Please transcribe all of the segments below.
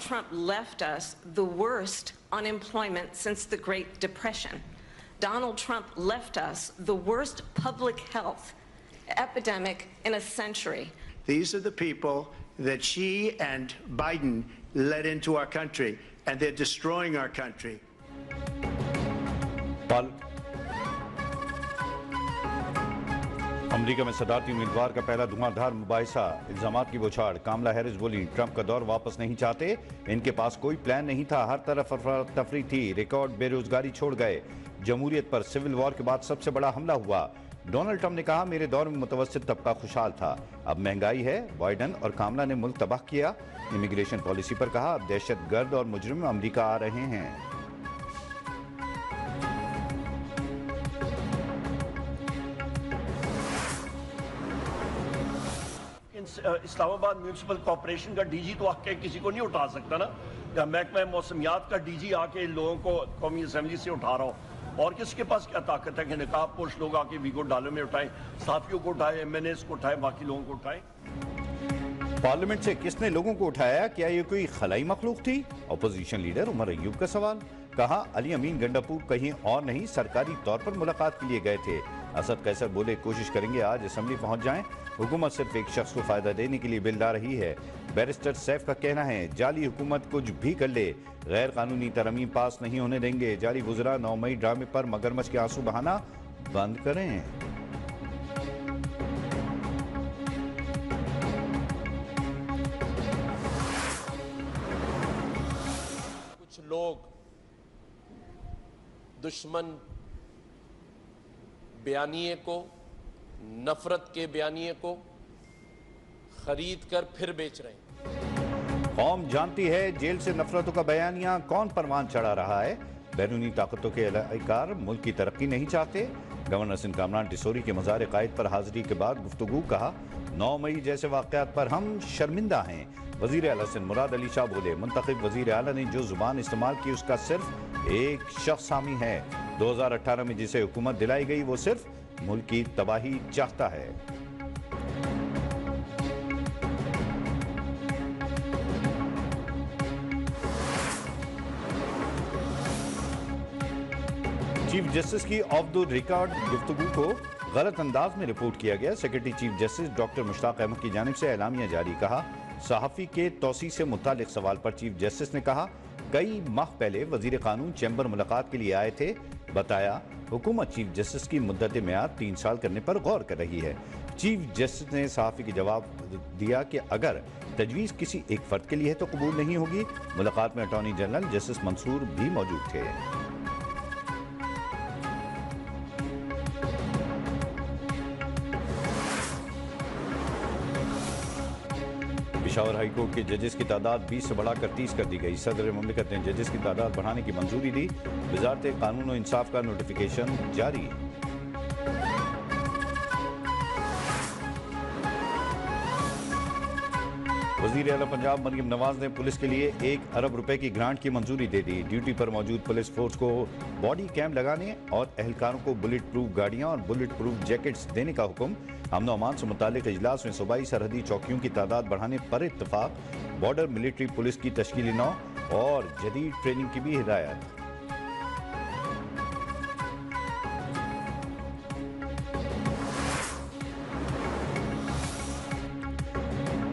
Donald Trump left us the worst unemployment since the Great Depression. Donald Trump left us the worst public health epidemic in a century. These are the people that she and Biden led into our country, and they're destroying our country. अमरीका में सदारती उम्मीदवार का पहला धुआंधार मुबाहिसा, इल्जामात की बौछार। कामला Harris बोली, Trump का दौर वापस नहीं चाहते, इनके पास कोई प्लान नहीं था, हर तरफ अफरा-तफरी थी, रिकॉर्ड बेरोजगारी छोड़ गए। जमहूरियत पर सिविल वॉर के बाद सबसे बड़ा हमला हुआ। डोनाल्ड ट्रंप ने कहा, मेरे दौर में मुतवस्सित तबका खुशहाल था, अब महंगाई है। बाइडन और कामला ने मुल्क तबाह किया। इमिग्रेशन पॉलिसी पर कहा, अब दहशत गर्द और मुजरिम अमरीका आ रहे हैं। इस्लामाबाद म्यूनसिपल कॉरपोरेशन का डीजी तो आके किसी को नहीं उठा सकता ना, या महकमा मौसमियात का डीजी आके लोगों को कौमी असम्बली से उठा रहा हो। और किसके पास क्या ताकत है कि नकाबपोश लोग आके वीगो डालों में उठाएं, साथियों को उठाएं, MNAs को उठाएं, बाकी लोगों को उठाएं। पार्लियामेंट से किसने लोगों को उठाया, क्या ये कोई खलाई मखलूक थी? अपोजिशन लीडर उमर अयूब का सवाल। कहा, अली अमीन गंडापुर कहीं और नहीं, सरकारी तौर पर मुलाकात के लिए गए थे। असद कैसर बोले, कोशिश करेंगे आज असम्बली पहुंच जाएं, हुकूमत सिर्फ एक शख्स को फायदा देने के लिए बिल ला रही है। बैरिस्टर सैफ का कहना है, जाली हुकूमत कुछ भी कर ले, गैर कानूनी तरमीम पास नहीं होने देंगे। जाली वुजरा 9 मई ड्रामे पर मगरमच्छ के आंसू बहाना बंद करें। कुछ लोग दुश्मन बयानिए को, नफरत के बयानिए को खरीद कर फिर बेच रहे हैं। कौम जानती है जेल से नफरतों का बयानिया कौन परवान चढ़ा रहा है। बैरूनी ताकतों के अहलकार मुल्क की तरक्की नहीं चाहते। गवर्नर कामरान टेसोरी के मज़ार कायद पर हाजिरी के बाद गुफ्तगू। कहा, 9 मई जैसे वाक़यात पर हम शर्मिंदा हैं। वज़ीर आला मुराद अली शाह बोले, मुंतखब वज़ीर आला ने जो जुबान इस्तेमाल की उसका सिर्फ एक शख्स हामी है। 2018 में जिसे हुकूमत दिलाई गई वो सिर्फ मुल्क की तबाही चाहता है। चीफ जस्टिस की ऑफ द रिकॉर्ड गुफ्तगू को गलत अंदाज में रिपोर्ट किया गया। Secretary chief justice doctor Mushtaq Ahmed की जानिब से एलामिया जारी। कहा, सहाफ़ी के तौसी से मुतालिक सवाल पर चीफ जस्टिस ने कहा, कई माह पहले वजीर कानून चैम्बर मुलाकात के लिए आए थे। बताया, हुकूमत चीफ जस्टिस की मुद्दत मियाद 3 साल करने पर गौर कर रही है। चीफ जस्टिस ने सहाफ़ी के जवाब दिया कि अगर तजवीज़ किसी एक फ़र्द के लिए है तो कबूल नहीं होगी। मुलाकात में अटॉर्नी जनरल जस्टिस मंसूर भी मौजूद थे। पेशावर हाई कोर्ट के जजेस की तादाद 20 से बढ़ाकर 30 कर दी गई। सदर मुमलिकत ने जजेस की तादाद बढ़ाने की मंजूरी दी। वजारत कानून और इंसाफ का नोटिफिकेशन जारी। वजीर आला पंजाब मरियम नवाज ने पुलिस के लिए 1 अरब रुपए की ग्रांट की मंजूरी दे दी। ड्यूटी पर मौजूद पुलिस फोर्स को बॉडी कैम लगाने और अहलकारों को बुलेट प्रूफ गाड़ियां और बुलेट प्रूफ जैकेट्स देने का हुक्म। अमन अमान से मुतालिक इजलास में सूबाई सरहदी चौकियों की तादाद बढ़ाने पर इत्तफाक। बॉर्डर मिलिट्री पुलिस की तश्कील 9 और जदीद ट्रेनिंग की भी हिदायत।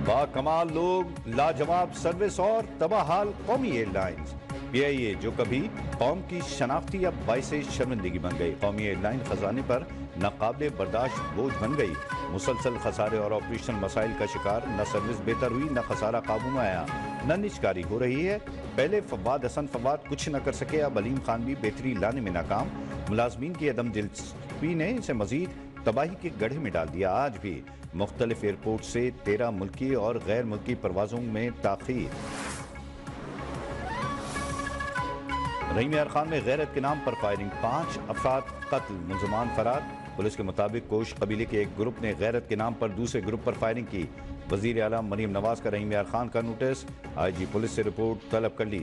बाकमाल लोग, लाजवाब सर्विस और तबाहाल कौमी एयरलाइंस। PIA जो कभी कौम की शनाख्ती या बाइसे शर्मिंदगी बन गई, कौमी एयरलाइन खजाने पर नाकाबिल बर्दाश्त बोझ बन गई। मुसलसल खसारे और ऑपरेशन मसाइल का शिकार। न सर्विस बेहतर हुई, न खसारा काबू में आया, न निजकारी हो रही है। पहले फवाद हसन फवाद कुछ न कर सके, अब अलीम खान भी बेहतरी लाने में नाकाम। मुलाजमीन की अदम दिलचस्पी ने इसे मजीद तबाही के गड्ढे में डाल दिया। आज भी मुख्तलिफ एयरपोर्ट से 13 मुल्की और गैर मुल्की परवाजों में ताखीर। रहीम यार खान में गैरत के नाम पर फायरिंग, 5 अफराद कत्ल, मुलजमान फरार। पुलिस के मुताबिक कोश कबीले के एक ग्रुप ने गैरत के नाम पर दूसरे ग्रुप पर फायरिंग की। वजीर आला मरीम नवाज का रहीम यार खान का नोटिस, IG पुलिस से रिपोर्ट तलब कर ली।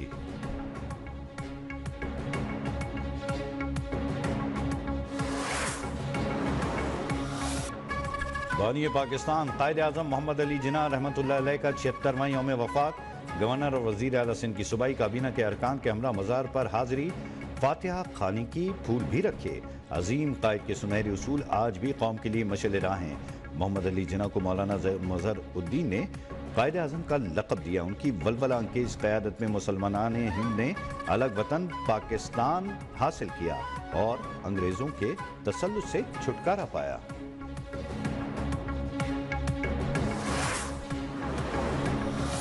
बानी पाकिस्तान कायदे आज़म मोहम्मद अली जिन्ना रहमतुल्लाह अलैह का 76वां यौम वफात। गवर्नर और वजीर आला सिंध की सूबाई काबीना के अरकान के हमरा मज़ार पर हाजिरी, फातिहा खानी की फूल भी रखे। अजीम कायद के सुनहरे उसूल आज भी कौम के लिए मशल राह हैं। मोहम्मद अली जिन्ना को मौलाना जहरुद्दीन ने कायदे आज़म का लक़ब दिया। उनकी वलवला अंगेज़ क़यादत में मुसलमानान हिंद ने अलग वतन पाकिस्तान हासिल किया और अंग्रेज़ों के तसल्लुत से छुटकारा पाया।